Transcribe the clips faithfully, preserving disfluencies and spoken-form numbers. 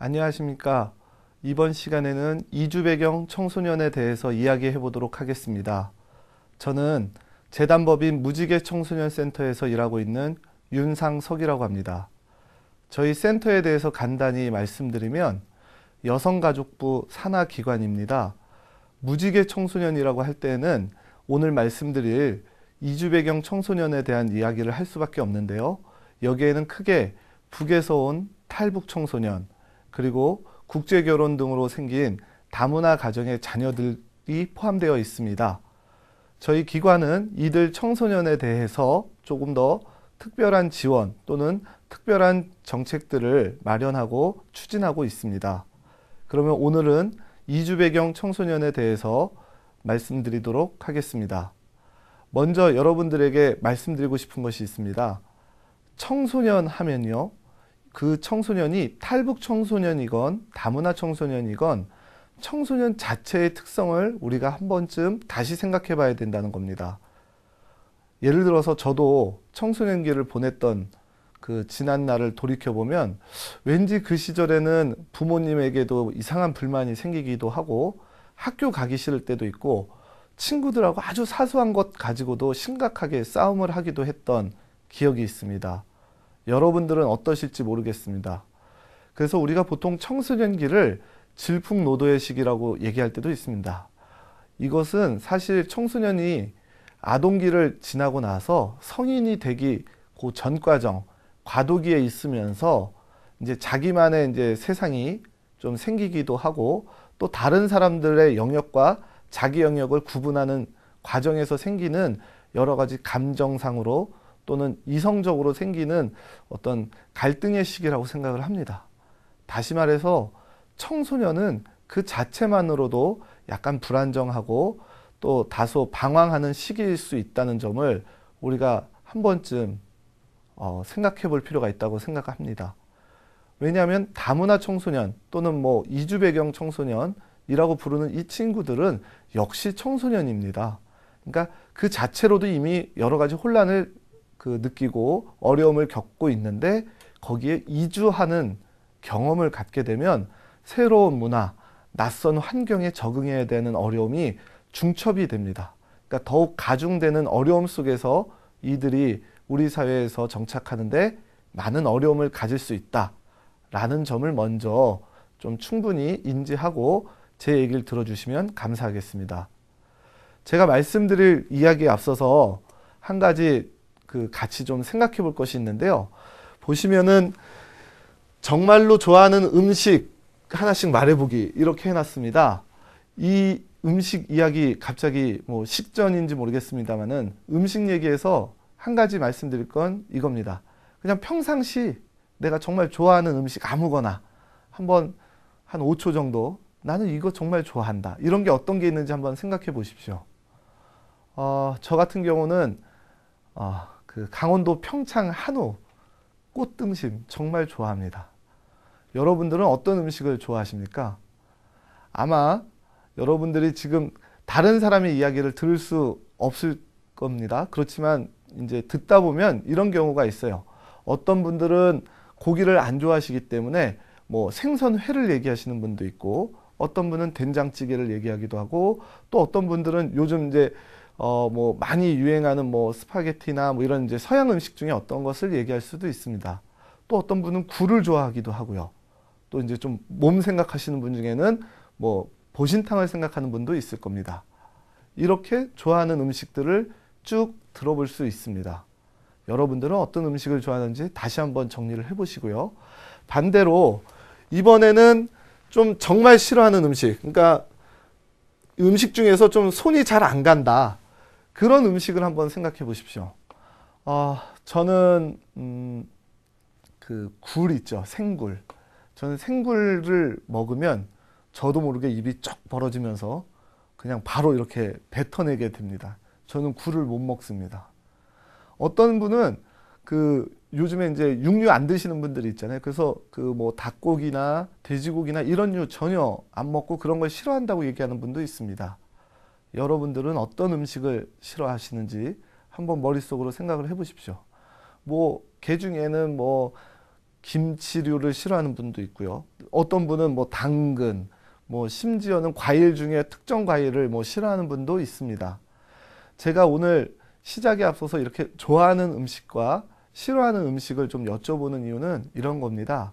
안녕하십니까. 이번 시간에는 이주배경 청소년에 대해서 이야기해 보도록 하겠습니다. 저는 재단법인 무지개 청소년센터에서 일하고 있는 윤상석이라고 합니다. 저희 센터에 대해서 간단히 말씀드리면 여성가족부 산하기관입니다. 무지개 청소년이라고 할 때는 오늘 말씀드릴 이주배경 청소년에 대한 이야기를 할 수밖에 없는데요. 여기에는 크게 북에서 온 탈북 청소년, 그리고 국제결혼 등으로 생긴 다문화 가정의 자녀들이 포함되어 있습니다. 저희 기관은 이들 청소년에 대해서 조금 더 특별한 지원 또는 특별한 정책들을 마련하고 추진하고 있습니다. 그러면 오늘은 이주배경 청소년에 대해서 말씀드리도록 하겠습니다. 먼저 여러분들에게 말씀드리고 싶은 것이 있습니다. 청소년 하면요, 그 청소년이 탈북 청소년이건 다문화 청소년이건 청소년 자체의 특성을 우리가 한 번쯤 다시 생각해 봐야 된다는 겁니다. 예를 들어서 저도 청소년기를 보냈던 그 지난 날을 돌이켜보면 왠지 그 시절에는 부모님에게도 이상한 불만이 생기기도 하고, 학교 가기 싫을 때도 있고, 친구들하고 아주 사소한 것 가지고도 심각하게 싸움을 하기도 했던 기억이 있습니다. 여러분들은 어떠실지 모르겠습니다. 그래서 우리가 보통 청소년기를 질풍노도의 시기라고 얘기할 때도 있습니다. 이것은 사실 청소년이 아동기를 지나고 나서 성인이 되기 그 전 과정, 과도기에 있으면서 이제 자기만의 이제 세상이 좀 생기기도 하고, 또 다른 사람들의 영역과 자기 영역을 구분하는 과정에서 생기는 여러 가지 감정상으로 또는 이성적으로 생기는 어떤 갈등의 시기라고 생각을 합니다. 다시 말해서 청소년은 그 자체만으로도 약간 불안정하고 또 다소 방황하는 시기일 수 있다는 점을 우리가 한 번쯤 어, 생각해 볼 필요가 있다고 생각합니다. 왜냐하면 다문화 청소년 또는 뭐 이주배경 청소년이라고 부르는 이 친구들은 역시 청소년입니다. 그러니까 그 자체로도 이미 여러 가지 혼란을 그 느끼고 어려움을 겪고 있는데, 거기에 이주하는 경험을 갖게 되면 새로운 문화, 낯선 환경에 적응해야 되는 어려움이 중첩이 됩니다. 그러니까 더욱 가중되는 어려움 속에서 이들이 우리 사회에서 정착하는데 많은 어려움을 가질 수 있다라는 점을 먼저 좀 충분히 인지하고 제 얘기를 들어주시면 감사하겠습니다. 제가 말씀드릴 이야기에 앞서서 한 가지 그 같이 좀 생각해 볼 것이 있는데요. 보시면은 정말로 좋아하는 음식 하나씩 말해보기 이렇게 해놨습니다. 이 음식 이야기 갑자기 뭐 식전인지 모르겠습니다만은 음식 얘기에서 한 가지 말씀드릴 건 이겁니다. 그냥 평상시 내가 정말 좋아하는 음식 아무거나 한번 한 오 초 정도 나는 이거 정말 좋아한다, 이런 게 어떤 게 있는지 한번 생각해 보십시오. 어, 저 같은 경우는 어, 그 강원도 평창 한우 꽃등심 정말 좋아합니다. 여러분들은 어떤 음식을 좋아하십니까? 아마 여러분들이 지금 다른 사람의 이야기를 들을 수 없을 겁니다. 그렇지만 이제 듣다 보면 이런 경우가 있어요. 어떤 분들은 고기를 안 좋아하시기 때문에 뭐 생선회를 얘기하시는 분도 있고, 어떤 분은 된장찌개를 얘기하기도 하고, 또 어떤 분들은 요즘 이제 어 뭐 많이 유행하는 뭐 스파게티나 뭐 이런 이제 서양 음식 중에 어떤 것을 얘기할 수도 있습니다. 또 어떤 분은 굴을 좋아하기도 하고요. 또 이제 좀 몸 생각하시는 분 중에는 뭐 보신탕을 생각하는 분도 있을 겁니다. 이렇게 좋아하는 음식들을 쭉 들어볼 수 있습니다. 여러분들은 어떤 음식을 좋아하는지 다시 한번 정리를 해보시고요. 반대로 이번에는 좀 정말 싫어하는 음식, 그러니까 음식 중에서 좀 손이 잘 안 간다, 그런 음식을 한번 생각해 보십시오. 어, 저는 음, 그 굴 있죠, 생굴. 저는 생굴을 먹으면 저도 모르게 입이 쫙 벌어지면서 그냥 바로 이렇게 뱉어내게 됩니다. 저는 굴을 못 먹습니다. 어떤 분은 그 요즘에 이제 육류 안 드시는 분들이 있잖아요. 그래서 그 뭐 닭고기나 돼지고기나 이런 류 전혀 안 먹고 그런 걸 싫어한다고 얘기하는 분도 있습니다. 여러분들은 어떤 음식을 싫어하시는지 한번 머릿속으로 생각을 해보십시오. 뭐 개 중에는 뭐 김치류를 싫어하는 분도 있고요. 어떤 분은 뭐 당근, 뭐 심지어는 과일 중에 특정 과일을 뭐 싫어하는 분도 있습니다. 제가 오늘 시작에 앞서서 이렇게 좋아하는 음식과 싫어하는 음식을 좀 여쭤보는 이유는 이런 겁니다.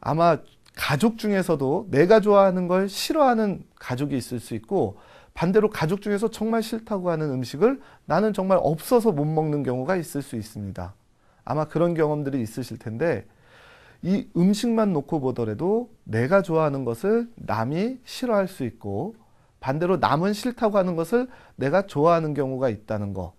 아마 가족 중에서도 내가 좋아하는 걸 싫어하는 가족이 있을 수 있고, 반대로 가족 중에서 정말 싫다고 하는 음식을 나는 정말 없어서 못 먹는 경우가 있을 수 있습니다. 아마 그런 경험들이 있으실 텐데, 이 음식만 놓고 보더라도 내가 좋아하는 것을 남이 싫어할 수 있고, 반대로 남은 싫다고 하는 것을 내가 좋아하는 경우가 있다는 거,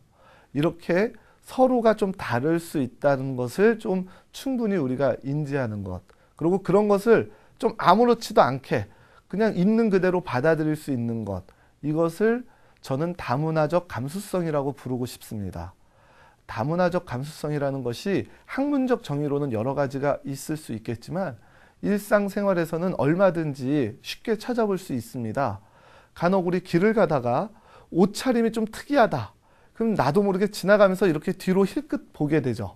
이렇게 서로가 좀 다를 수 있다는 것을 좀 충분히 우리가 인지하는 것, 그리고 그런 것을 좀 아무렇지도 않게 그냥 있는 그대로 받아들일 수 있는 것, 이것을 저는 다문화적 감수성이라고 부르고 싶습니다. 다문화적 감수성이라는 것이 학문적 정의로는 여러 가지가 있을 수 있겠지만 일상생활에서는 얼마든지 쉽게 찾아볼 수 있습니다. 간혹 우리 길을 가다가 옷차림이 좀 특이하다. 그럼 나도 모르게 지나가면서 이렇게 뒤로 힐끗 보게 되죠.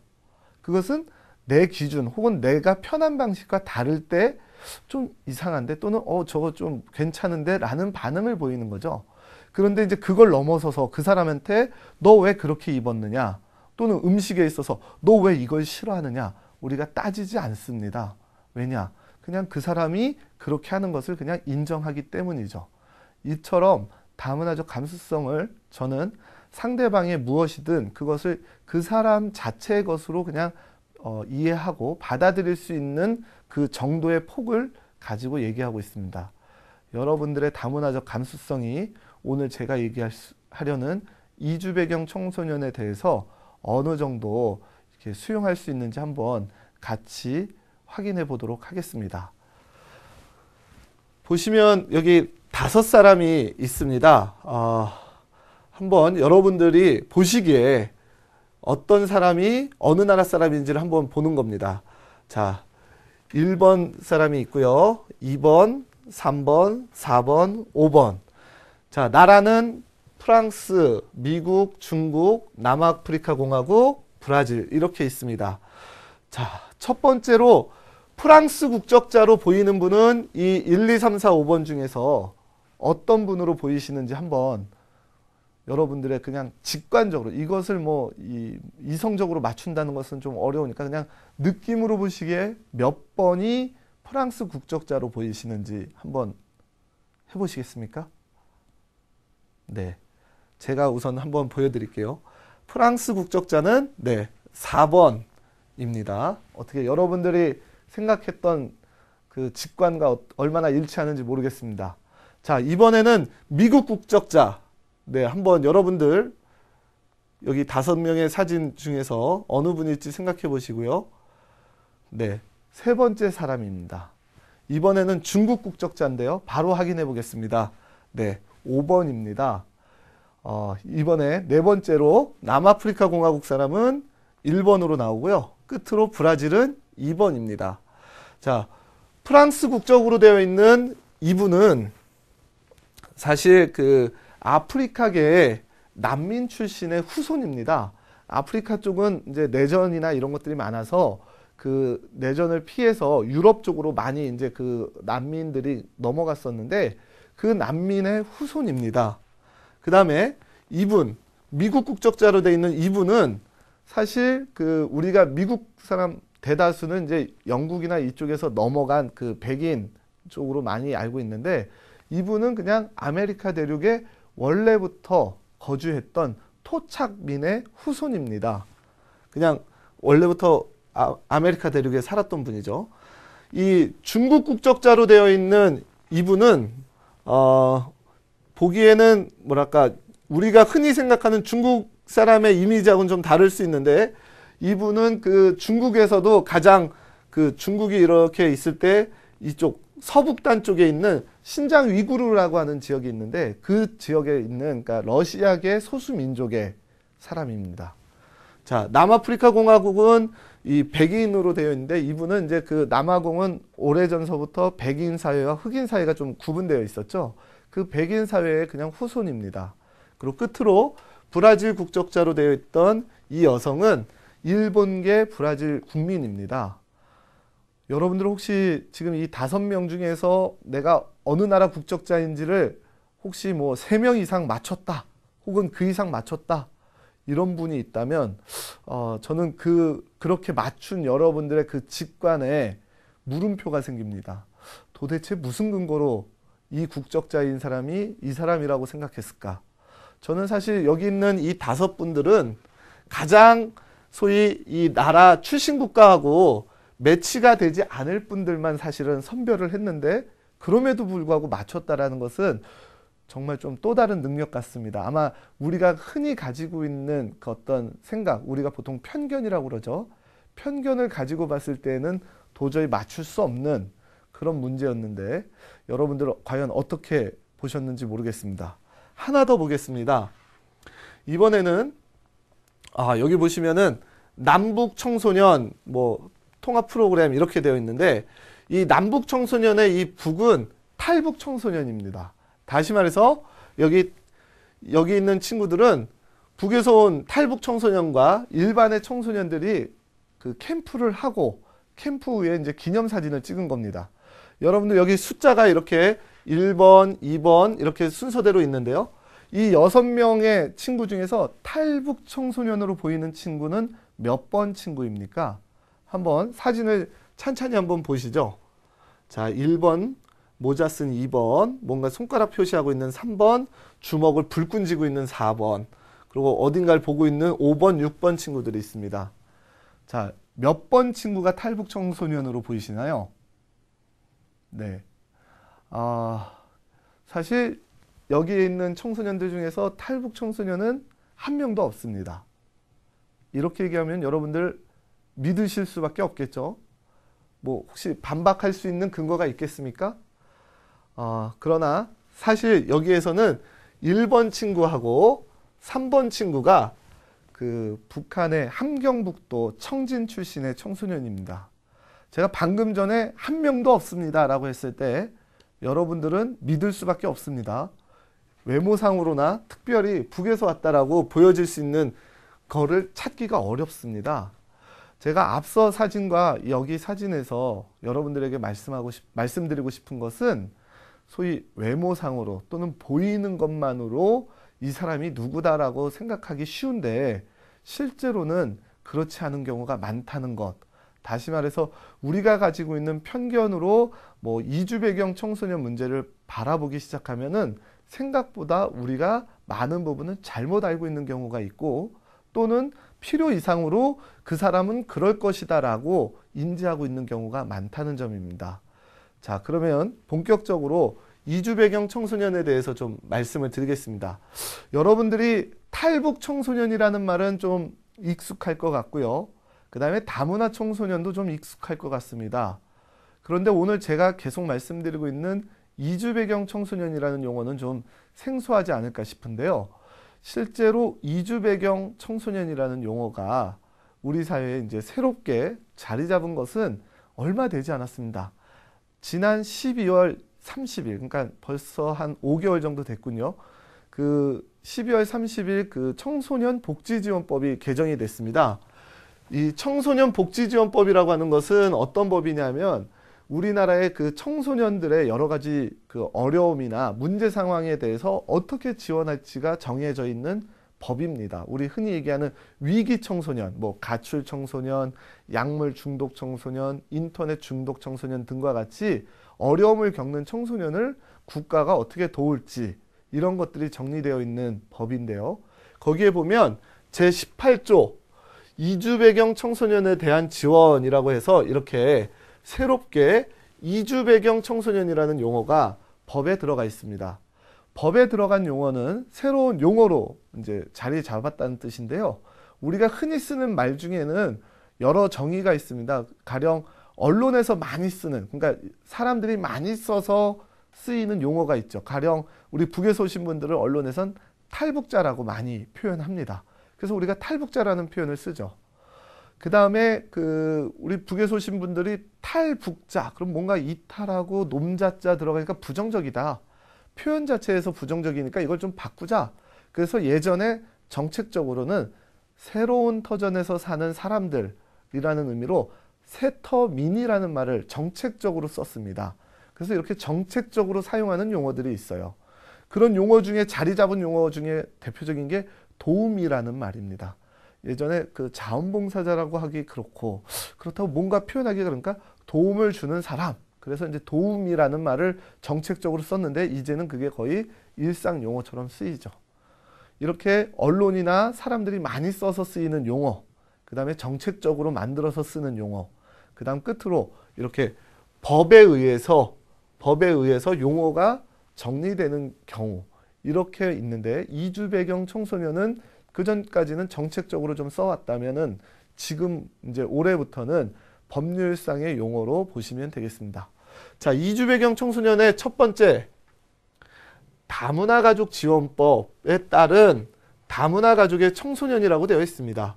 그것은 내 기준 혹은 내가 편한 방식과 다를 때 좀 이상한데, 또는 어 저거 좀 괜찮은데 라는 반응을 보이는 거죠. 그런데 이제 그걸 넘어서서 그 사람한테 너 왜 그렇게 입었느냐, 또는 음식에 있어서 너 왜 이걸 싫어하느냐, 우리가 따지지 않습니다. 왜냐? 그냥 그 사람이 그렇게 하는 것을 그냥 인정하기 때문이죠. 이처럼 다문화적 감수성을 저는 상대방의 무엇이든 그것을 그 사람 자체의 것으로 그냥 어, 이해하고 받아들일 수 있는 그 정도의 폭을 가지고 얘기하고 있습니다. 여러분들의 다문화적 감수성이 오늘 제가 얘기하려는 이주배경 청소년에 대해서 어느 정도 이렇게 수용할 수 있는지 한번 같이 확인해 보도록 하겠습니다. 보시면 여기 다섯 사람이 있습니다. 어, 한번 여러분들이 보시기에 어떤 사람이 어느 나라 사람인지를 한번 보는 겁니다. 자, 일 번 사람이 있고요. 이 번, 삼 번, 사 번, 오 번. 자, 나라는 프랑스, 미국, 중국, 남아프리카공화국, 브라질 이렇게 있습니다. 자, 첫 번째로 프랑스 국적자로 보이는 분은 이 일, 이, 삼, 사, 오 번 중에서 어떤 분으로 보이시는지 한번 여러분들의 그냥 직관적으로, 이것을 뭐 이 이성적으로 맞춘다는 것은 좀 어려우니까 그냥 느낌으로 보시기에 몇 번이 프랑스 국적자로 보이시는지 한번 해보시겠습니까? 네, 제가 우선 한번 보여드릴게요. 프랑스 국적자는 네, 사 번입니다. 어떻게 여러분들이 생각했던 그 직관과 얼마나 일치하는지 모르겠습니다. 자, 이번에는 미국 국적자. 네, 한번 여러분들 여기 다섯 명의 사진 중에서 어느 분일지 생각해 보시고요. 네, 세 번째 사람입니다. 이번에는 중국 국적자인데요. 바로 확인해 보겠습니다. 네, 오 번입니다. 어, 이번에 네 번째로 남아프리카 공화국 사람은 일 번으로 나오고요. 끝으로 브라질은 이 번입니다. 자, 프랑스 국적으로 되어 있는 이분은 사실 그 아프리카계의 난민 출신의 후손입니다. 아프리카 쪽은 이제 내전이나 이런 것들이 많아서 그 내전을 피해서 유럽 쪽으로 많이 이제 그 난민들이 넘어갔었는데 그 난민의 후손입니다. 그 다음에 이분, 미국 국적자로 되어 있는 이분은 사실 그 우리가 미국 사람 대다수는 이제 영국이나 이쪽에서 넘어간 그 백인 쪽으로 많이 알고 있는데, 이분은 그냥 아메리카 대륙의 원래부터 거주했던 토착민의 후손입니다. 그냥 원래부터 아, 아메리카 대륙에 살았던 분이죠. 이 중국 국적자로 되어 있는 이분은 어, 보기에는 뭐랄까 우리가 흔히 생각하는 중국 사람의 이미지하고는 좀 다를 수 있는데, 이분은 그 중국에서도 가장 그 중국이 이렇게 있을 때 이쪽 서북단 쪽에 있는 신장 위구르라고 하는 지역이 있는데 그 지역에 있는, 그러니까 러시아계 소수민족의 사람입니다. 자, 남아프리카 공화국은 이 백인으로 되어 있는데 이분은 이제 그 남아공은 오래전서부터 백인 사회와 흑인 사회가 좀 구분되어 있었죠. 그 백인 사회의 그냥 후손입니다. 그리고 끝으로 브라질 국적자로 되어 있던 이 여성은 일본계 브라질 국민입니다. 여러분들 혹시 지금 이 다섯 명 중에서 내가 어느 나라 국적자인지를 혹시 뭐 세 명 이상 맞췄다 혹은 그 이상 맞췄다 이런 분이 있다면 어, 저는 그 그렇게 맞춘 여러분들의 그 직관에 물음표가 생깁니다. 도대체 무슨 근거로 이 국적자인 사람이 이 사람이라고 생각했을까? 저는 사실 여기 있는 이 다섯 분들은 가장 소위 이 나라 출신 국가하고 매치가 되지 않을 분들만 사실은 선별을 했는데 그럼에도 불구하고 맞췄다라는 것은 정말 좀 또 다른 능력 같습니다. 아마 우리가 흔히 가지고 있는 그 어떤 생각, 우리가 보통 편견이라고 그러죠. 편견을 가지고 봤을 때는 도저히 맞출 수 없는 그런 문제였는데 여러분들 과연 어떻게 보셨는지 모르겠습니다. 하나 더 보겠습니다. 이번에는 아, 여기 보시면은 남북 청소년 뭐 통합 프로그램 이렇게 되어 있는데 이 남북 청소년의 이 북은 탈북 청소년입니다. 다시 말해서 여기 여기 있는 친구들은 북에서 온 탈북 청소년과 일반의 청소년들이 그 캠프를 하고 캠프 후에 이제 기념사진을 찍은 겁니다. 여러분들 여기 숫자가 이렇게 일 번, 이 번 이렇게 순서대로 있는데요. 이 여섯 명의 친구 중에서 탈북 청소년으로 보이는 친구는 몇 번 친구입니까? 한번 사진을 찬찬히 한번 보시죠. 자, 일 번 모자 쓴 이 번, 뭔가 손가락 표시하고 있는 삼 번, 주먹을 불끈 쥐고 있는 사 번, 그리고 어딘가를 보고 있는 오 번, 육 번 친구들이 있습니다. 자, 몇 번 친구가 탈북 청소년으로 보이시나요? 네. 아, 사실 여기에 있는 청소년들 중에서 탈북 청소년은 한 명도 없습니다. 이렇게 얘기하면 여러분들 믿으실 수밖에 없겠죠. 뭐 혹시 반박할 수 있는 근거가 있겠습니까? 어, 그러나 사실 여기에서는 일 번 친구하고 삼 번 친구가 그 북한의 함경북도 청진 출신의 청소년입니다. 제가 방금 전에 한 명도 없습니다 라고 했을 때 여러분들은 믿을 수밖에 없습니다. 외모상으로나 특별히 북에서 왔다라고 보여질 수 있는 거를 찾기가 어렵습니다. 제가 앞서 사진과 여기 사진에서 여러분들에게 말씀하고 싶, 말씀드리고 싶은 것은 소위 외모상으로 또는 보이는 것만으로 이 사람이 누구다라고 생각하기 쉬운데 실제로는 그렇지 않은 경우가 많다는 것. 다시 말해서 우리가 가지고 있는 편견으로 뭐 이주 배경 청소년 문제를 바라보기 시작하면은 생각보다 우리가 많은 부분은 잘못 알고 있는 경우가 있고 또는 필요 이상으로 그 사람은 그럴 것이다 라고 인지하고 있는 경우가 많다는 점입니다. 자, 그러면 본격적으로 이주 배경 청소년에 대해서 좀 말씀을 드리겠습니다. 여러분들이 탈북 청소년이라는 말은 좀 익숙할 것 같고요. 그 다음에 다문화 청소년도 좀 익숙할 것 같습니다. 그런데 오늘 제가 계속 말씀드리고 있는 이주 배경 청소년이라는 용어는 좀 생소하지 않을까 싶은데요. 실제로 이주 배경 청소년이라는 용어가 우리 사회에 이제 새롭게 자리 잡은 것은 얼마 되지 않았습니다. 지난 십이월 삼십일, 그러니까 벌써 한 오 개월 정도 됐군요. 그 십이월 삼십일 그 청소년 복지지원법이 개정이 됐습니다. 이 청소년 복지지원법이라고 하는 것은 어떤 법이냐면 우리나라의 그 청소년들의 여러 가지 그 어려움이나 문제 상황에 대해서 어떻게 지원할지가 정해져 있는 법입니다. 우리 흔히 얘기하는 위기 청소년, 뭐 가출 청소년, 약물 중독 청소년, 인터넷 중독 청소년 등과 같이 어려움을 겪는 청소년을 국가가 어떻게 도울지 이런 것들이 정리되어 있는 법인데요. 거기에 보면 제십팔조 이주 배경 청소년에 대한 지원이라고 해서 이렇게 새롭게 이주 배경 청소년이라는 용어가 법에 들어가 있습니다. 법에 들어간 용어는 새로운 용어로 이제 자리 잡았다는 뜻인데요. 우리가 흔히 쓰는 말 중에는 여러 정의가 있습니다. 가령 언론에서 많이 쓰는, 그러니까 사람들이 많이 써서 쓰이는 용어가 있죠. 가령 우리 북에서 오신 분들을 언론에선 탈북자라고 많이 표현합니다. 그래서 우리가 탈북자라는 표현을 쓰죠. 그 다음에 그 우리 북에서 오신 분들이 탈북자, 그럼 뭔가 이탈하고 놈자자 들어가니까 부정적이다. 표현 자체에서 부정적이니까 이걸 좀 바꾸자. 그래서 예전에 정책적으로는 새로운 터전에서 사는 사람들이라는 의미로 세터민이라는 말을 정책적으로 썼습니다. 그래서 이렇게 정책적으로 사용하는 용어들이 있어요. 그런 용어 중에 자리 잡은 용어 중에 대표적인 게 도움이라는 말입니다. 예전에 그 자원봉사자라고 하기 그렇고 그렇다고 뭔가 표현하기 그러니까 도움을 주는 사람. 그래서 이제 도움이라는 말을 정책적으로 썼는데 이제는 그게 거의 일상 용어처럼 쓰이죠. 이렇게 언론이나 사람들이 많이 써서 쓰이는 용어, 그 다음에 정책적으로 만들어서 쓰는 용어, 그 다음 끝으로 이렇게 법에 의해서 법에 의해서 용어가 정리되는 경우 이렇게 있는데, 이주배경 청소년은 그전까지는 정책적으로 좀 써왔다면은 지금 이제 올해부터는 법률상의 용어로 보시면 되겠습니다. 자, 이주배경 청소년의 첫 번째 다문화가족지원법에 따른 다문화가족의 청소년이라고 되어 있습니다.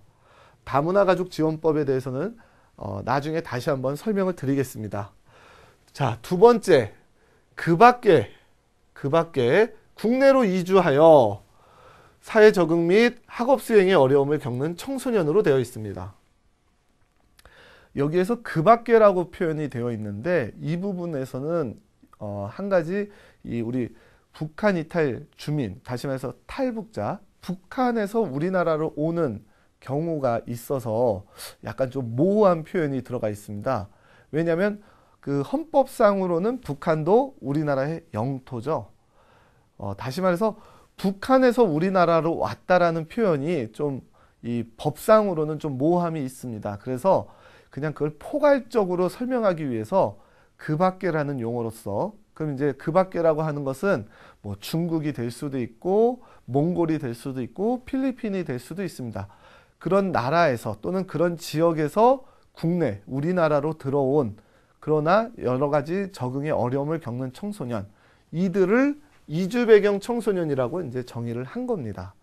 다문화가족지원법에 대해서는 어, 나중에 다시 한번 설명을 드리겠습니다. 자, 두 번째, 그 밖에 그 밖에 국내로 이주하여 사회 적응 및 학업 수행에 어려움을 겪는 청소년으로 되어 있습니다. 여기에서 그 밖에라고 표현이 되어 있는데 이 부분에서는 어, 한 가지 이 우리 북한 이탈 주민, 다시 말해서 탈북자, 북한에서 우리나라로 오는 경우가 있어서 약간 좀 모호한 표현이 들어가 있습니다. 왜냐하면 그 헌법상으로는 북한도 우리나라의 영토죠. 어, 다시 말해서 북한에서 우리나라로 왔다라는 표현이 좀 이 법상으로는 좀 모호함이 있습니다. 그래서 그냥 그걸 포괄적으로 설명하기 위해서 그 밖에라는 용어로서, 그럼 이제 그 밖에라고 하는 것은 뭐 중국이 될 수도 있고 몽골이 될 수도 있고 필리핀이 될 수도 있습니다. 그런 나라에서 또는 그런 지역에서 국내 우리나라로 들어온, 그러나 여러 가지 적응에 어려움을 겪는 청소년, 이들을 이주배경 청소년이라고 이제 정의를 한 겁니다.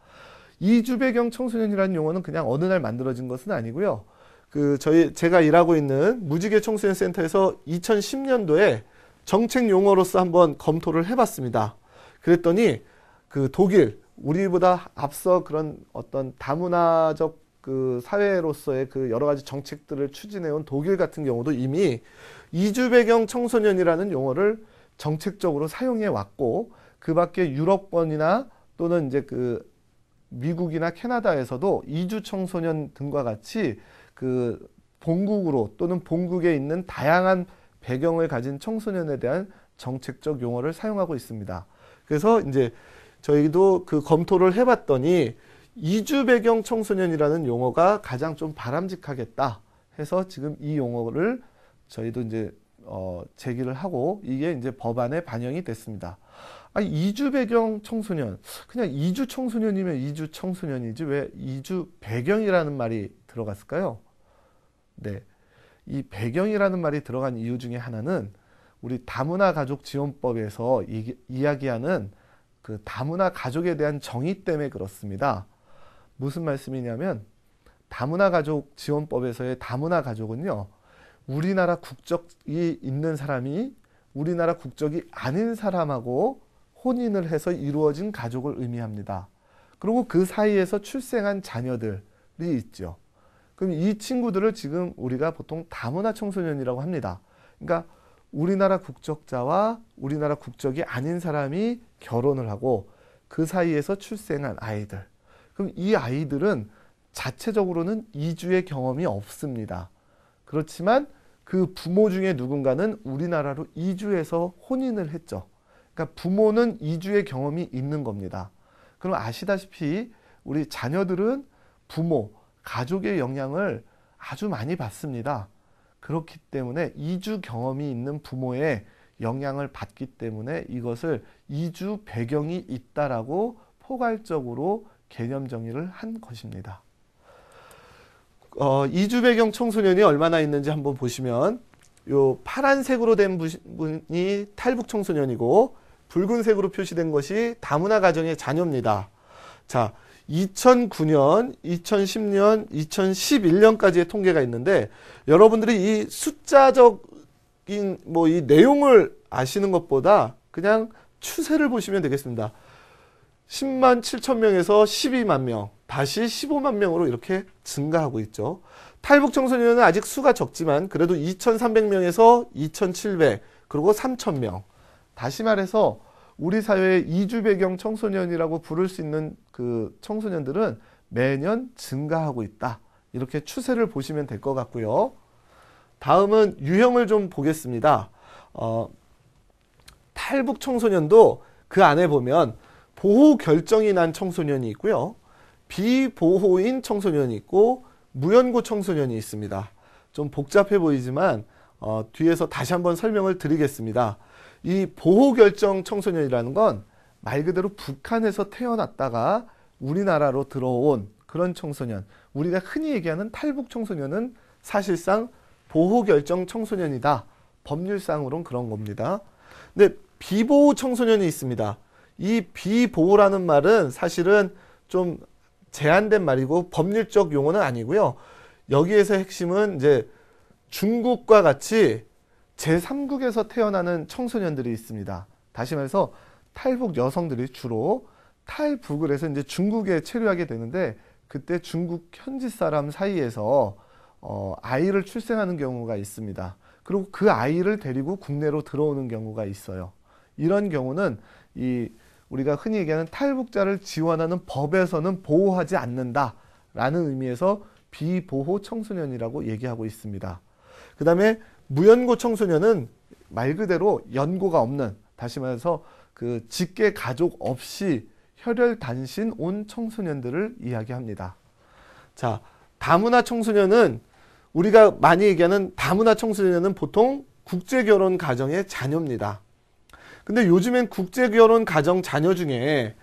이주배경 청소년이라는 용어는 그냥 어느 날 만들어진 것은 아니고요. 그 저희 제가 일하고 있는 무지개 청소년 센터에서 이천십 년도에 정책 용어로서 한번 검토를 해봤습니다. 그랬더니 그 독일, 우리보다 앞서 그런 어떤 다문화적 그 사회로서의 그 여러 가지 정책들을 추진해온 독일 같은 경우도 이미 이주배경 청소년이라는 용어를 정책적으로 사용해 왔고, 그 밖에 유럽권이나 또는 이제 그 미국이나 캐나다에서도 이주 청소년 등과 같이 그 본국으로 또는 본국에 있는 다양한 배경을 가진 청소년에 대한 정책적 용어를 사용하고 있습니다. 그래서 이제 저희도 그 검토를 해봤더니 이주배경 청소년이라는 용어가 가장 좀 바람직하겠다 해서 지금 이 용어를 저희도 이제 어 제기를 하고 이게 이제 법안에 반영이 됐습니다. 아니, 이주배경 청소년, 그냥 이주 청소년이면 이주 청소년이지 왜 이주배경이라는 말이 들어갔을까요? 네. 이 배경이라는 말이 들어간 이유 중에 하나는 우리 다문화 가족 지원법에서 이, 이야기하는 그 다문화 가족에 대한 정의 때문에 그렇습니다. 무슨 말씀이냐면 다문화 가족 지원법에서의 다문화 가족은요, 우리나라 국적이 있는 사람이 우리나라 국적이 아닌 사람하고 혼인을 해서 이루어진 가족을 의미합니다. 그리고 그 사이에서 출생한 자녀들이 있죠. 그럼 이 친구들을 지금 우리가 보통 다문화 청소년이라고 합니다. 그러니까 우리나라 국적자와 우리나라 국적이 아닌 사람이 결혼을 하고 그 사이에서 출생한 아이들. 그럼 이 아이들은 자체적으로는 이주의 경험이 없습니다. 그렇지만 그 부모 중에 누군가는 우리나라로 이주해서 혼인을 했죠. 그러니까 부모는 이주의 경험이 있는 겁니다. 그럼 아시다시피 우리 자녀들은 부모, 가족의 영향을 아주 많이 받습니다. 그렇기 때문에 이주 경험이 있는 부모의 영향을 받기 때문에 이것을 이주 배경이 있다라고 포괄적으로 개념 정의를 한 것입니다. 어, 이주 배경 청소년이 얼마나 있는지 한번 보시면, 요 파란색으로 된 분이 탈북 청소년이고 붉은색으로 표시된 것이 다문화 가정의 자녀입니다. 자, 이천구 년, 이천십 년, 이천십일 년까지의 통계가 있는데 여러분들이 이 숫자적인 뭐 이 내용을 아시는 것보다 그냥 추세를 보시면 되겠습니다. 십만 칠천 명에서 십이만 명, 다시 십오만 명으로 이렇게 증가하고 있죠. 탈북 청소년은 아직 수가 적지만 그래도 이천삼백 명에서 이천칠백, 그리고 삼천 명. 다시 말해서 우리 사회의 이주 배경 청소년이라고 부를 수 있는 그 청소년들은 매년 증가하고 있다. 이렇게 추세를 보시면 될 것 같고요. 다음은 유형을 좀 보겠습니다. 어, 탈북 청소년도 그 안에 보면 보호 결정이 난 청소년이 있고요. 비보호인 청소년이 있고 무연고 청소년이 있습니다. 좀 복잡해 보이지만 어, 뒤에서 다시 한번 설명을 드리겠습니다. 이 보호 결정 청소년이라는 건 말 그대로 북한에서 태어났다가 우리나라로 들어온 그런 청소년, 우리가 흔히 얘기하는 탈북 청소년은 사실상 보호 결정 청소년이다. 법률상으로는 그런 겁니다. 근데 비보호 청소년이 있습니다. 이 비보호라는 말은 사실은 좀 제한된 말이고 법률적 용어는 아니고요. 여기에서 핵심은 이제 중국과 같이 제삼국에서 태어나는 청소년들이 있습니다. 다시 말해서 탈북 여성들이 주로 탈북을 해서 이제 중국에 체류하게 되는데, 그때 중국 현지 사람 사이에서 어, 아이를 출생하는 경우가 있습니다. 그리고 그 아이를 데리고 국내로 들어오는 경우가 있어요. 이런 경우는 이 우리가 흔히 얘기하는 탈북자를 지원하는 법에서는 보호하지 않는다라는 의미에서 비보호 청소년이라고 얘기하고 있습니다. 그 다음에 무연고 청소년은 말 그대로 연고가 없는, 다시 말해서 그 직계 가족 없이 혈혈 단신 온 청소년들을 이야기합니다. 자, 다문화 청소년은 우리가 많이 얘기하는 다문화 청소년은 보통 국제결혼 가정의 자녀입니다. 근데 요즘엔 국제결혼 가정 자녀 중에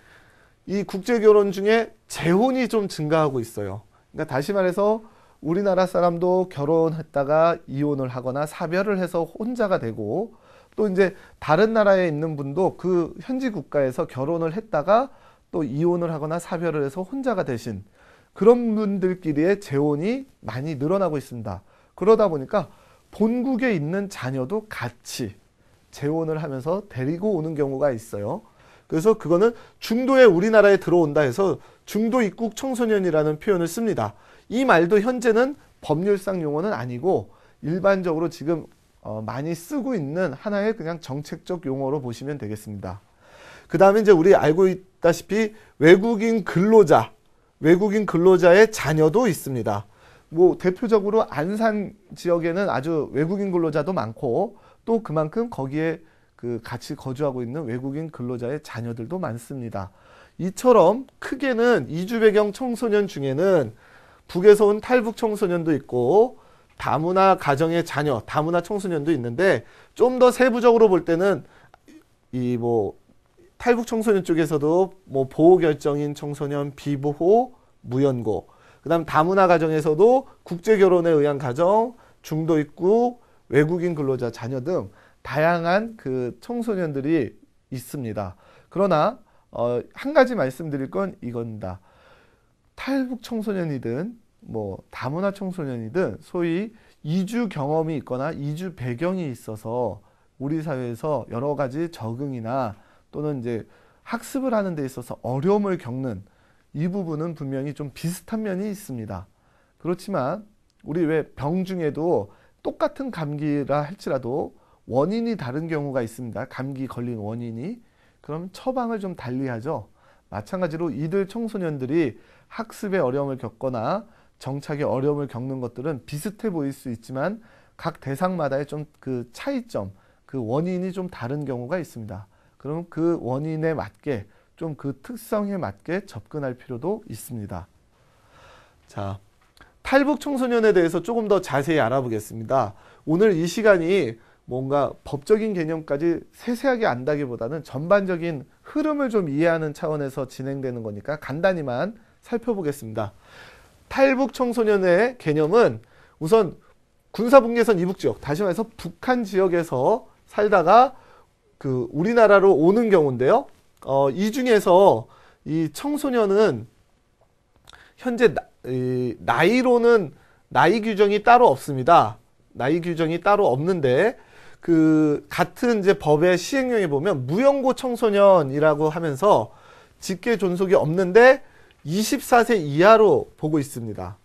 이 국제결혼 중에 재혼이 좀 증가하고 있어요. 그러니까 다시 말해서 우리나라 사람도 결혼했다가 이혼을 하거나 사별을 해서 혼자가 되고, 또 이제 다른 나라에 있는 분도 그 현지 국가에서 결혼을 했다가 또 이혼을 하거나 사별을 해서 혼자가 되신 그런 분들끼리의 재혼이 많이 늘어나고 있습니다. 그러다 보니까 본국에 있는 자녀도 같이 재혼을 하면서 데리고 오는 경우가 있어요. 그래서 그거는 중도에 우리나라에 들어온다 해서 중도 입국 청소년이라는 표현을 씁니다. 이 말도 현재는 법률상 용어는 아니고 일반적으로 지금 어 많이 쓰고 있는 하나의 그냥 정책적 용어로 보시면 되겠습니다. 그 다음에 이제 우리 알고 있다시피 외국인 근로자, 외국인 근로자의 자녀도 있습니다. 뭐 대표적으로 안산 지역에는 아주 외국인 근로자도 많고, 또 그만큼 거기에 그 같이 거주하고 있는 외국인 근로자의 자녀들도 많습니다. 이처럼 크게는 이주 배경 청소년 중에는 북에서 온 탈북 청소년도 있고 다문화 가정의 자녀, 다문화 청소년도 있는데, 좀 더 세부적으로 볼 때는 이 뭐 탈북 청소년 쪽에서도 뭐 보호 결정인 청소년, 비보호, 무연고, 그 다음 다문화 가정에서도 국제결혼에 의한 가정, 중도 입국, 외국인 근로자 자녀 등 다양한 그 청소년들이 있습니다. 그러나 어, 한 가지 말씀드릴 건 이건다. 탈북 청소년이든 뭐 다문화 청소년이든 소위 이주 경험이 있거나 이주 배경이 있어서 우리 사회에서 여러 가지 적응이나 또는 이제 학습을 하는 데 있어서 어려움을 겪는 이 부분은 분명히 좀 비슷한 면이 있습니다. 그렇지만 우리 왜 병 중에도 똑같은 감기라 할지라도 원인이 다른 경우가 있습니다. 감기 걸린 원인이. 그럼 처방을 좀 달리하죠. 마찬가지로 이들 청소년들이 학습에 어려움을 겪거나 정착에 어려움을 겪는 것들은 비슷해 보일 수 있지만 각 대상마다의 좀 그 차이점, 그 원인이 좀 다른 경우가 있습니다. 그럼 그 원인에 맞게, 좀 그 특성에 맞게 접근할 필요도 있습니다. 자, 탈북 청소년에 대해서 조금 더 자세히 알아보겠습니다. 오늘 이 시간이 뭔가 법적인 개념까지 세세하게 안다기보다는 전반적인 흐름을 좀 이해하는 차원에서 진행되는 거니까 간단히만 살펴보겠습니다. 탈북 청소년의 개념은 우선 군사분계선 이북 지역, 다시 말해서 북한 지역에서 살다가 그 우리나라로 오는 경우인데요. 어, 이 중에서 이 청소년은 현재 나, 이, 나이로는 나이 규정이 따로 없습니다. 나이 규정이 따로 없는데 그 같은 이제 법의 시행령에 보면 무연고 청소년이라고 하면서 직계 존속이 없는데 이십사 세 이하로 보고 있습니다.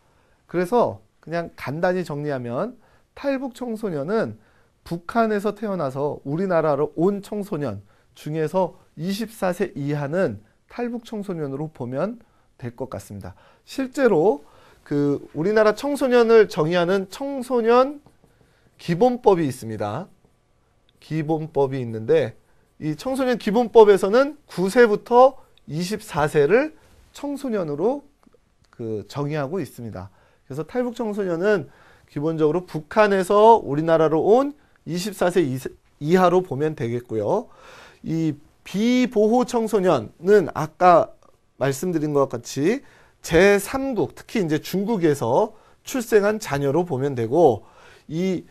그래서 그냥 간단히 정리하면 탈북 청소년은 북한에서 태어나서 우리나라로 온 청소년 중에서 이십사 세 이하는 탈북 청소년으로 보면 될 것 같습니다. 실제로 그 우리나라 청소년을 정의하는 청소년 기본법이 있습니다. 기본법이 있는데 이 청소년 기본법에서는 구 세부터 이십사 세를 청소년으로 그 정의하고 있습니다. 그래서 탈북 청소년은 기본적으로 북한에서 우리나라로 온 이십사 세 이하로 보면 되겠고요. 이 비보호 청소년은 아까 말씀드린 것 같이 제삼국, 특히 이제 중국에서 출생한 자녀로 보면 되고, 이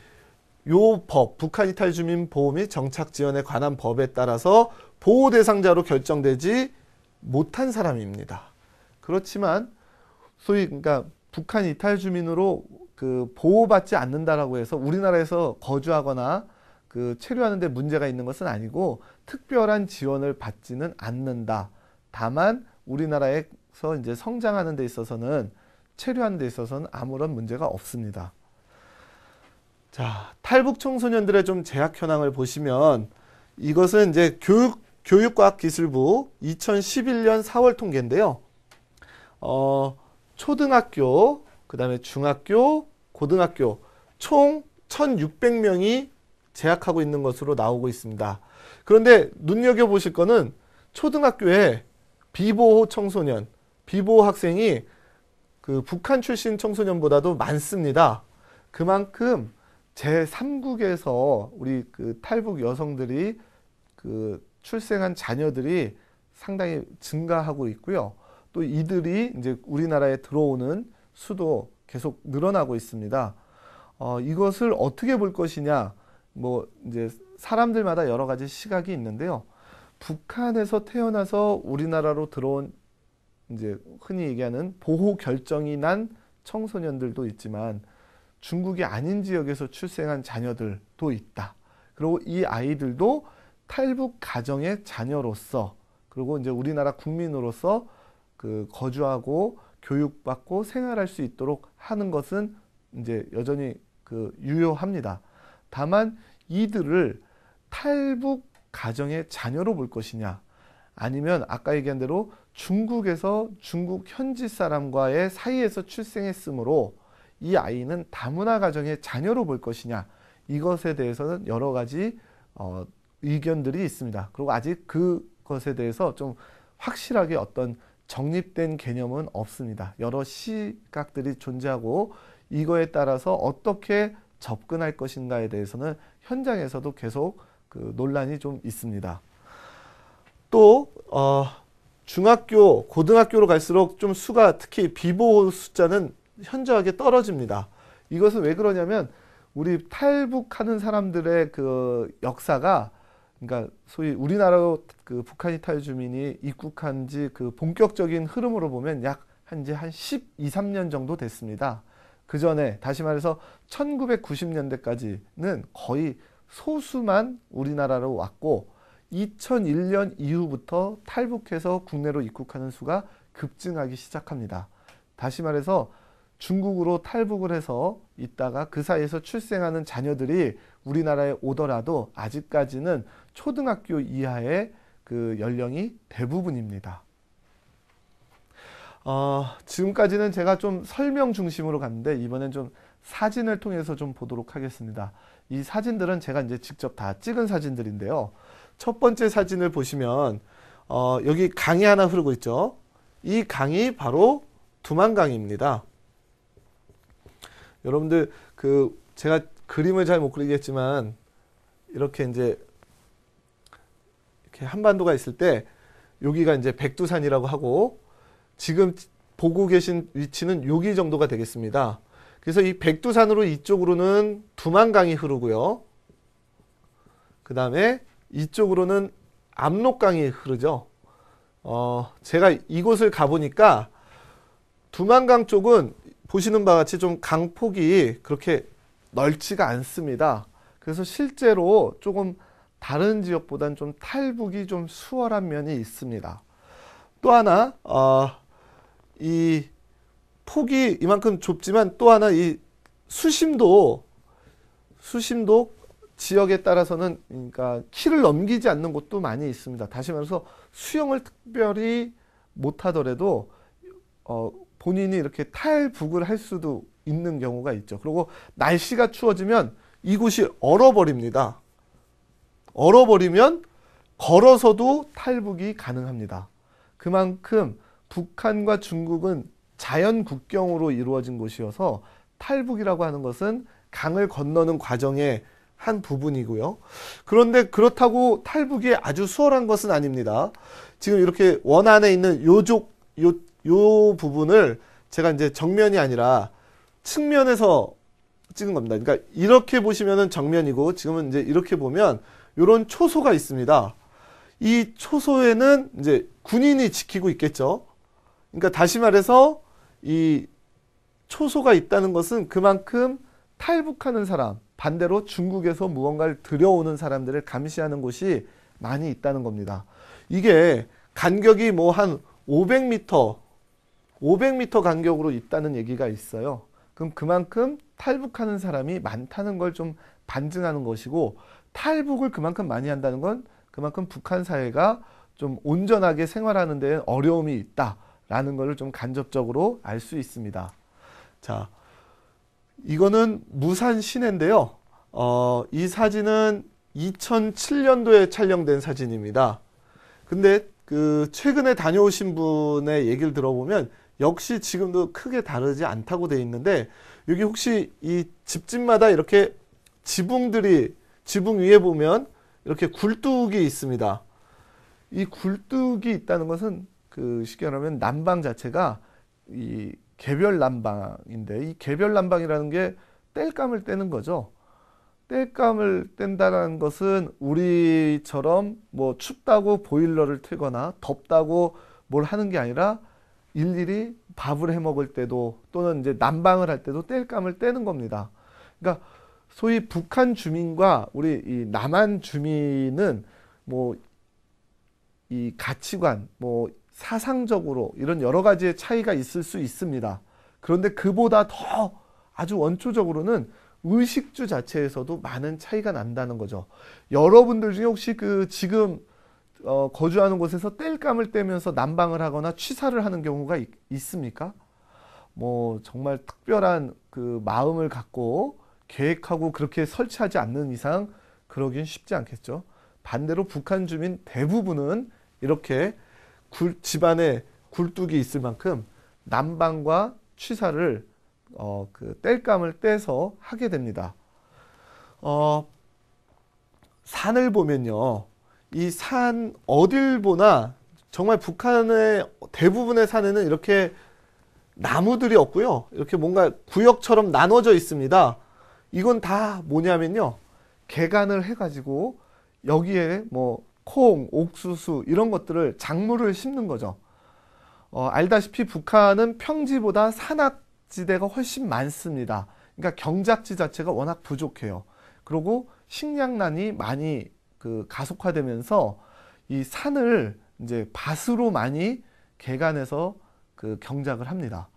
요 법, 북한 이탈 주민 보호 및 정착 지원에 관한 법에 따라서 보호 대상자로 결정되지 못한 사람입니다. 그렇지만 소위 그러니까 북한 이탈 주민으로 그 보호받지 않는다라고 해서 우리나라에서 거주하거나 그 체류하는 데 문제가 있는 것은 아니고 특별한 지원을 받지는 않는다. 다만 우리나라에서 이제 성장하는 데 있어서는, 체류하는 데 있어서는 아무런 문제가 없습니다. 자, 탈북 청소년들의 좀 재학 현황을 보시면 이것은 이제 교육, 교육과학기술부 이천십일 년 사월 통계인데요. 어, 초등학교, 그 다음에 중학교, 고등학교 총 천육백 명이 재학하고 있는 것으로 나오고 있습니다. 그런데 눈여겨보실 거는 초등학교에 비보호 청소년, 비보호 학생이 그 북한 출신 청소년보다도 많습니다. 그만큼 제삼국에서 우리 그 탈북 여성들이 그 출생한 자녀들이 상당히 증가하고 있고요. 또 이들이 이제 우리나라에 들어오는 수도 계속 늘어나고 있습니다. 어, 이것을 어떻게 볼 것이냐, 뭐 이제 사람들마다 여러 가지 시각이 있는데요. 북한에서 태어나서 우리나라로 들어온 이제 흔히 얘기하는 보호 결정이 난 청소년들도 있지만 중국이 아닌 지역에서 출생한 자녀들도 있다. 그리고 이 아이들도 탈북 가정의 자녀로서, 그리고 이제 우리나라 국민으로서 그 거주하고 교육받고 생활할 수 있도록 하는 것은 이제 여전히 그 유효합니다. 다만 이들을 탈북 가정의 자녀로 볼 것이냐, 아니면 아까 얘기한 대로 중국에서 중국 현지 사람과의 사이에서 출생했으므로 이 아이는 다문화 가정의 자녀로 볼 것이냐, 이것에 대해서는 여러 가지 어, 의견들이 있습니다. 그리고 아직 그것에 대해서 좀 확실하게 어떤 정립된 개념은 없습니다. 여러 시각들이 존재하고 이거에 따라서 어떻게 접근할 것인가에 대해서는 현장에서도 계속 그 논란이 좀 있습니다. 또 어, 중학교, 고등학교로 갈수록 좀 수가, 특히 비보호 숫자는 현저하게 떨어집니다. 이것은 왜 그러냐면 우리 탈북하는 사람들의 그 역사가, 그러니까 소위 우리나라로 그 북한 이탈 주민이 입국한 지 그 본격적인 흐름으로 보면 약 한 지 한 십이, 십삼 년 정도 됐습니다. 그 전에 다시 말해서 천구백구십 년대까지는 거의 소수만 우리나라로 왔고 이천일 년 이후부터 탈북해서 국내로 입국하는 수가 급증하기 시작합니다. 다시 말해서 중국으로 탈북을 해서 있다가 그 사이에서 출생하는 자녀들이 우리나라에 오더라도 아직까지는 초등학교 이하의 그 연령이 대부분입니다. 어, 지금까지는 제가 좀 설명 중심으로 갔는데 이번엔 좀 사진을 통해서 좀 보도록 하겠습니다. 이 사진들은 제가 이제 직접 다 찍은 사진들인데요. 첫 번째 사진을 보시면 어, 여기 강이 하나 흐르고 있죠. 이 강이 바로 두만강입니다. 여러분들 그 제가 그림을 잘 못 그리겠지만 이렇게 이제 이렇게 한반도가 있을 때 여기가 이제 백두산이라고 하고 지금 보고 계신 위치는 여기 정도가 되겠습니다. 그래서 이 백두산으로 이쪽으로는 두만강이 흐르고요. 그 다음에 이쪽으로는 압록강이 흐르죠. 어, 제가 이곳을 가보니까 두만강 쪽은 보시는 바와 같이 좀 강폭이 그렇게 넓지가 않습니다. 그래서 실제로 조금 다른 지역보다는 좀 탈북이 좀 수월한 면이 있습니다. 또 하나, 어, 이 폭이 이만큼 좁지만 또 하나 이 수심도 수심도 지역에 따라서는 그러니까 키를 넘기지 않는 곳도 많이 있습니다. 다시 말해서 수영을 특별히 못하더라도 어, 본인이 이렇게 탈북을 할 수도 있는 경우가 있죠. 그리고 날씨가 추워지면 이곳이 얼어버립니다. 얼어버리면 걸어서도 탈북이 가능합니다. 그만큼 북한과 중국은 자연 국경으로 이루어진 곳이어서 탈북이라고 하는 것은 강을 건너는 과정의 한 부분이고요. 그런데 그렇다고 탈북이 아주 수월한 것은 아닙니다. 지금 이렇게 원 안에 있는 요쪽 요, 요 부분을 제가 이제 정면이 아니라 측면에서 찍은 겁니다. 그러니까 이렇게 보시면은 정면이고 지금은 이제 이렇게 보면 요런 초소가 있습니다. 이 초소에는 이제 군인이 지키고 있겠죠. 그러니까 다시 말해서 이 초소가 있다는 것은 그만큼 탈북하는 사람, 반대로 중국에서 무언가를 들여오는 사람들을 감시하는 곳이 많이 있다는 겁니다. 이게 간격이 뭐 한 오백 미터, 오백 미터 간격으로 있다는 얘기가 있어요. 그럼 그만큼 탈북하는 사람이 많다는 걸 좀 반증하는 것이고, 탈북을 그만큼 많이 한다는 건 그만큼 북한 사회가 좀 온전하게 생활하는 데는 어려움이 있다라는 것을 좀 간접적으로 알 수 있습니다. 자, 이거는 무산 시내인데요. 어, 이 사진은 이천칠 년도에 촬영된 사진입니다. 근데 그 최근에 다녀오신 분의 얘기를 들어보면 역시 지금도 크게 다르지 않다고 돼 있는데, 여기 혹시 이 집집마다 이렇게 지붕들이, 지붕 위에 보면 이렇게 굴뚝이 있습니다. 이 굴뚝이 있다는 것은 그 쉽게 말하면 난방 자체가 이 개별 난방인데, 이 개별 난방이라는 게 땔감을 떼는 거죠. 땔감을 뗀다는 것은 우리처럼 뭐 춥다고 보일러를 틀거나 덥다고 뭘 하는 게 아니라 일일이 밥을 해 먹을 때도 또는 이제 난방을 할 때도 땔감을 떼는 겁니다. 그러니까 소위 북한 주민과 우리 이 남한 주민은 뭐 이 가치관, 뭐 사상적으로 이런 여러 가지의 차이가 있을 수 있습니다. 그런데 그보다 더 아주 원초적으로는 의식주 자체에서도 많은 차이가 난다는 거죠. 여러분들 중에 혹시 그 지금 어 거주하는 곳에서 땔감을 떼면서 난방을 하거나 취사를 하는 경우가 있, 있습니까? 뭐 정말 특별한 그 마음을 갖고 계획하고 그렇게 설치하지 않는 이상 그러긴 쉽지 않겠죠. 반대로 북한 주민 대부분은 이렇게 굴, 집안에 굴뚝이 있을 만큼 난방과 취사를 어, 그 땔감을 떼서 하게 됩니다. 어, 산을 보면요, 이 산 어딜 보나 정말 북한의 대부분의 산에는 이렇게 나무들이 없고요, 이렇게 뭔가 구역처럼 나눠져 있습니다. 이건 다 뭐냐면요, 개간을 해가지고 여기에 뭐 콩, 옥수수 이런 것들을, 작물을 심는 거죠. 어, 알다시피 북한은 평지보다 산악지대가 훨씬 많습니다. 그러니까 경작지 자체가 워낙 부족해요. 그리고 식량난이 많이 그 가속화되면서 이 산을 이제 밭으로 많이 개간해서 그 경작을 합니다.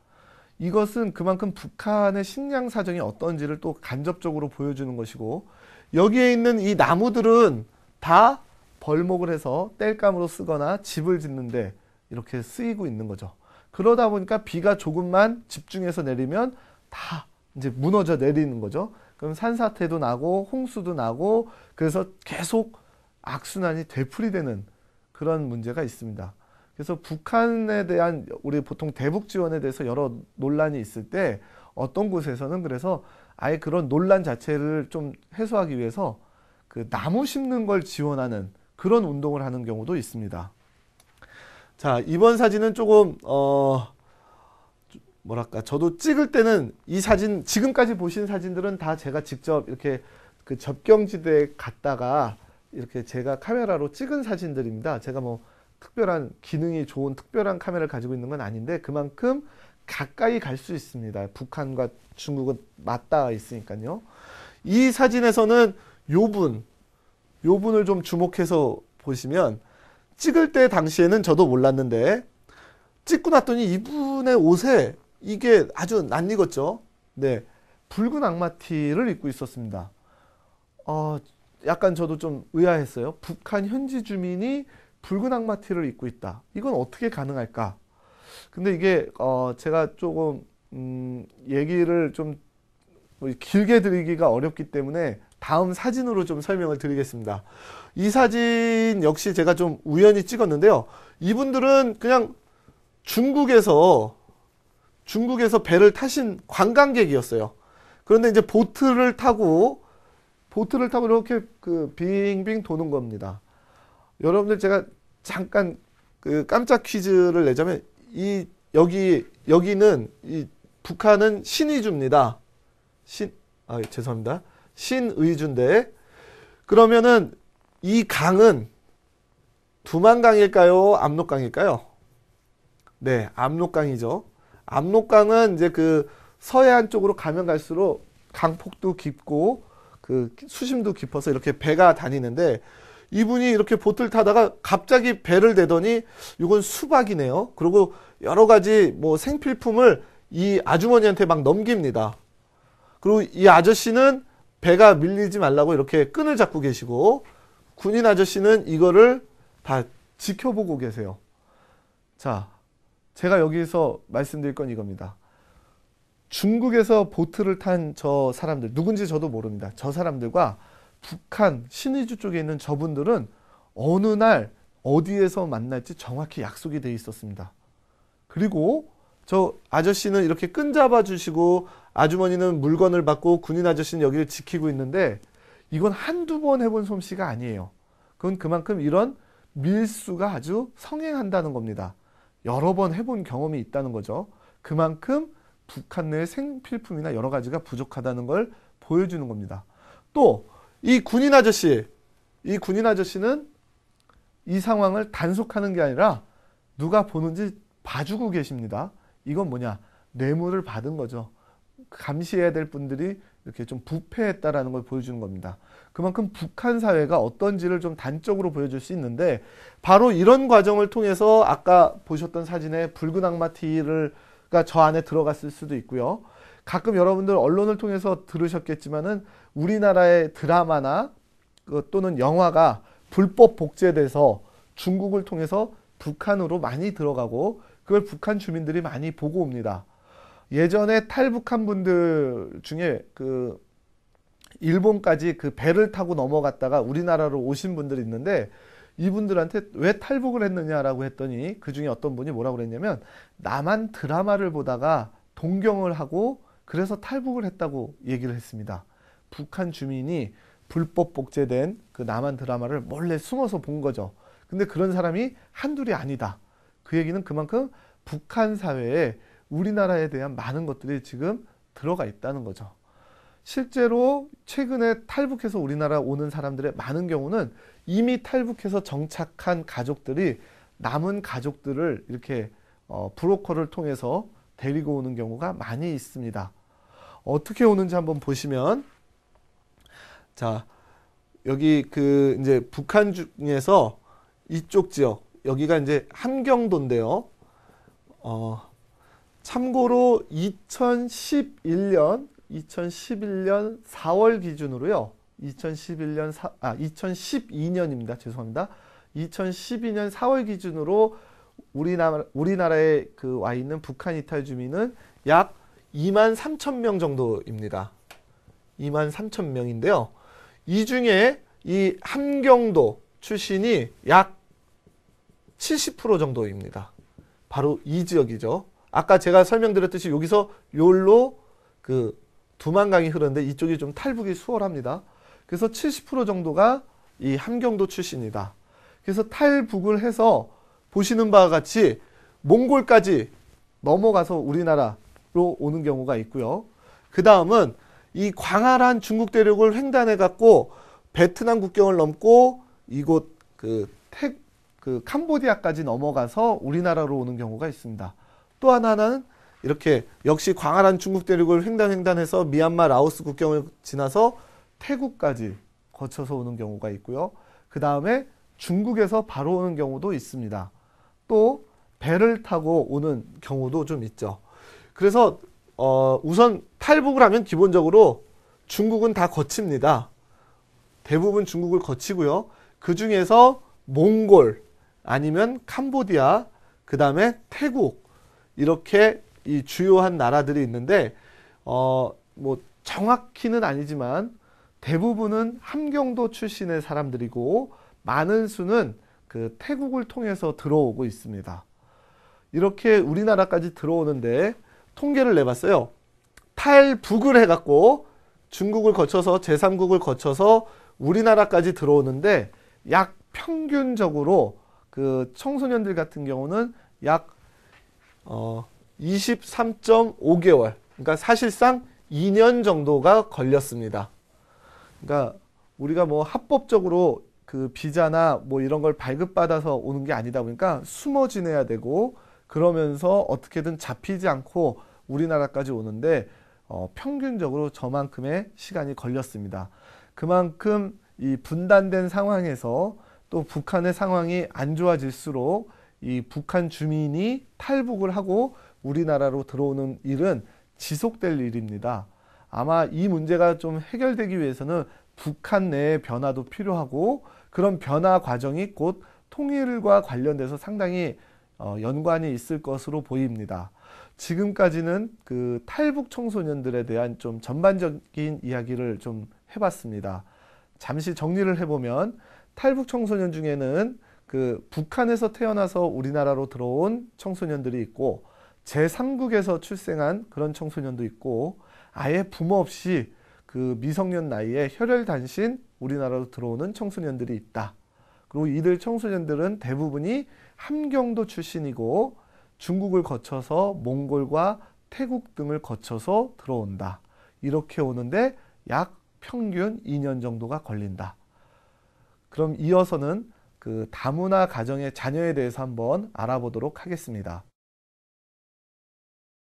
이것은 그만큼 북한의 식량 사정이 어떤지를 또 간접적으로 보여주는 것이고, 여기에 있는 이 나무들은 다 벌목을 해서 땔감으로 쓰거나 집을 짓는데 이렇게 쓰이고 있는 거죠. 그러다 보니까 비가 조금만 집중해서 내리면 다 이제 무너져 내리는 거죠. 그럼 산사태도 나고 홍수도 나고, 그래서 계속 악순환이 되풀이되는 그런 문제가 있습니다. 그래서 북한에 대한 우리 보통 대북 지원에 대해서 여러 논란이 있을 때 어떤 곳에서는 그래서 아예 그런 논란 자체를 좀 해소하기 위해서 그 나무 심는 걸 지원하는 그런 운동을 하는 경우도 있습니다. 자, 이번 사진은 조금 어 뭐랄까, 저도 찍을 때는 이 사진, 지금까지 보신 사진들은 다 제가 직접 이렇게 그 접경지대에 갔다가 이렇게 제가 카메라로 찍은 사진들입니다. 제가 뭐 특별한 기능이 좋은 특별한 카메라를 가지고 있는 건 아닌데, 그만큼 가까이 갈 수 있습니다. 북한과 중국은 맞닿아 있으니까요. 이 사진에서는 요분, 요분을 좀 주목해서 보시면, 찍을 때 당시에는 저도 몰랐는데 찍고 났더니 이분의 옷에 이게 아주 낯익었죠. 네, 붉은 악마티를 입고 있었습니다. 어, 약간 저도 좀 의아했어요. 북한 현지 주민이 붉은 악마티를 입고 있다. 이건 어떻게 가능할까? 근데 이게 어, 제가 조금 음, 얘기를 좀 길게 드리기가 어렵기 때문에 다음 사진으로 좀 설명을 드리겠습니다. 이 사진 역시 제가 좀 우연히 찍었는데요. 이분들은 그냥 중국에서 중국에서 배를 타신 관광객이었어요. 그런데 이제 보트를 타고 보트를 타고 이렇게 그 빙빙 도는 겁니다. 여러분들 제가 잠깐 그 깜짝 퀴즈를 내자면 이 여기 여기는 이 북한은 신의주입니다. 신 아 죄송합니다. 신의주인데 그러면은 이 강은 두만강일까요? 압록강일까요? 네, 압록강이죠. 압록강은 이제 그 서해안 쪽으로 가면 갈수록 강폭도 깊고 그 수심도 깊어서 이렇게 배가 다니는데 이분이 이렇게 보트를 타다가 갑자기 배를 대더니 이건 수박이네요. 그리고 여러 가지 뭐 생필품을 이 아주머니한테 막 넘깁니다. 그리고 이 아저씨는 배가 밀리지 말라고 이렇게 끈을 잡고 계시고 군인 아저씨는 이거를 다 지켜보고 계세요. 자, 제가 여기서 말씀드릴 건 이겁니다. 중국에서 보트를 탄 저 사람들, 누군지 저도 모릅니다. 저 사람들과 북한 신의주 쪽에 있는 저분들은 어느 날 어디에서 만날지 정확히 약속이 돼 있었습니다. 그리고 저 아저씨는 이렇게 끈 잡아주시고 아주머니는 물건을 받고 군인 아저씨는 여기를 지키고 있는데 이건 한두 번 해본 솜씨가 아니에요. 그건 그만큼 이런 밀수가 아주 성행한다는 겁니다. 여러 번 해본 경험이 있다는 거죠. 그만큼 북한 내 생필품이나 여러 가지가 부족하다는 걸 보여주는 겁니다. 또 이 군인 아저씨, 이 군인 아저씨는 이 상황을 단속하는 게 아니라 누가 보는지 봐주고 계십니다. 이건 뭐냐? 뇌물을 받은 거죠. 감시해야 될 분들이 이렇게 좀 부패했다라는 걸 보여주는 겁니다. 그만큼 북한 사회가 어떤지를 좀 단적으로 보여줄 수 있는데 바로 이런 과정을 통해서 아까 보셨던 사진에 붉은 악마티를 그러니까 저 안에 들어갔을 수도 있고요. 가끔 여러분들 언론을 통해서 들으셨겠지만은 우리나라의 드라마나 또는 영화가 불법 복제돼서 중국을 통해서 북한으로 많이 들어가고 그걸 북한 주민들이 많이 보고 옵니다. 예전에 탈북한 분들 중에 그 일본까지 그 배를 타고 넘어갔다가 우리나라로 오신 분들이 있는데 이분들한테 왜 탈북을 했느냐라고 했더니 그 중에 어떤 분이 뭐라고 그랬냐면 나만 드라마를 보다가 동경을 하고 그래서 탈북을 했다고 얘기를 했습니다. 북한 주민이 불법 복제된 그 남한 드라마를 몰래 숨어서 본 거죠. 근데 그런 사람이 한둘이 아니다. 그 얘기는 그만큼 북한 사회에 우리나라에 대한 많은 것들이 지금 들어가 있다는 거죠. 실제로 최근에 탈북해서 우리나라 오는 사람들의 많은 경우는 이미 탈북해서 정착한 가족들이 남은 가족들을 이렇게 어, 브로커를 통해서 데리고 오는 경우가 많이 있습니다. 어떻게 오는지 한번 보시면 자 여기 그 이제 북한 중에서 이쪽 지역 여기가 이제 함경도인데요. 어, 참고로 이천십일 년 이천십일 년 사월 기준으로요. 이천십일 년 사, 아 이천십이 년입니다. 죄송합니다. 이천십이 년 사월 기준으로 우리나라, 우리나라에 그 와 있는 북한 이탈 주민은 약 이만 삼천 명 정도입니다. 이만 삼천 명인데요. 이 중에 이 함경도 출신이 약 칠십 퍼센트 정도입니다. 바로 이 지역이죠. 아까 제가 설명드렸듯이 여기서 요로 그 두만강이 흐르는데 이쪽이 좀 탈북이 수월합니다. 그래서 칠십 퍼센트 정도가 이 함경도 출신이다. 그래서 탈북을 해서 보시는 바와 같이 몽골까지 넘어가서 우리나라로 오는 경우가 있고요. 그 다음은 이 광활한 중국 대륙을 횡단해 갖고 베트남 국경을 넘고 이곳 그, 태, 그 캄보디아까지 넘어가서 우리나라로 오는 경우가 있습니다. 또 하나는 이렇게 역시 광활한 중국 대륙을 횡단횡단해서 미얀마 라오스 국경을 지나서 태국까지 거쳐서 오는 경우가 있고요. 그 다음에 중국에서 바로 오는 경우도 있습니다. 또 배를 타고 오는 경우도 좀 있죠. 그래서 어 우선 탈북을 하면 기본적으로 중국은 다 거칩니다. 대부분 중국을 거치고요. 그 중에서 몽골 아니면 캄보디아, 그 다음에 태국, 이렇게 이 주요한 나라들이 있는데 어 뭐 정확히는 아니지만 대부분은 함경도 출신의 사람들이고 많은 수는 그 태국을 통해서 들어오고 있습니다. 이렇게 우리나라까지 들어오는데 통계를 내봤어요. 탈북을 해갖고 중국을 거쳐서 제삼국을 거쳐서 우리나라까지 들어오는데 약 평균적으로 그 청소년들 같은 경우는 약 어 이십삼 점 오 개월, 그러니까 사실상 이 년 정도가 걸렸습니다. 그러니까 우리가 뭐 합법적으로 그 비자나 뭐 이런 걸 발급받아서 오는 게 아니다 보니까 숨어 지내야 되고 그러면서 어떻게든 잡히지 않고 우리나라까지 오는데 어 평균적으로 저만큼의 시간이 걸렸습니다. 그만큼 이 분단된 상황에서 또 북한의 상황이 안 좋아질수록 이 북한 주민이 탈북을 하고 우리나라로 들어오는 일은 지속될 일입니다. 아마 이 문제가 좀 해결되기 위해서는 북한 내의 변화도 필요하고 그런 변화 과정이 곧 통일과 관련돼서 상당히 어, 연관이 있을 것으로 보입니다. 지금까지는 그 탈북 청소년들에 대한 좀 전반적인 이야기를 좀 해봤습니다. 잠시 정리를 해보면 탈북 청소년 중에는 그 북한에서 태어나서 우리나라로 들어온 청소년들이 있고 제삼국에서 출생한 그런 청소년도 있고 아예 부모 없이 그 미성년 나이에 혈혈단신 우리나라로 들어오는 청소년들이 있다. 그리고 이들 청소년들은 대부분이 함경도 출신이고 중국을 거쳐서 몽골과 태국 등을 거쳐서 들어온다. 이렇게 오는데 약 평균 이 년 정도가 걸린다. 그럼 이어서는 그 다문화 가정의 자녀에 대해서 한번 알아보도록 하겠습니다.